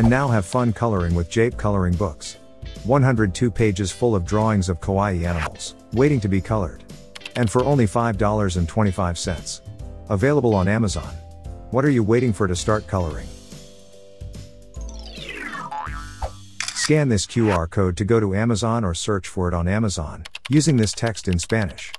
And now have fun coloring with Jape coloring books. 102 pages full of drawings of kawaii animals, waiting to be colored. And for only $5.25. Available on Amazon. What are you waiting for to start coloring? Scan this QR code to go to Amazon or search for it on Amazon, using this text in Spanish.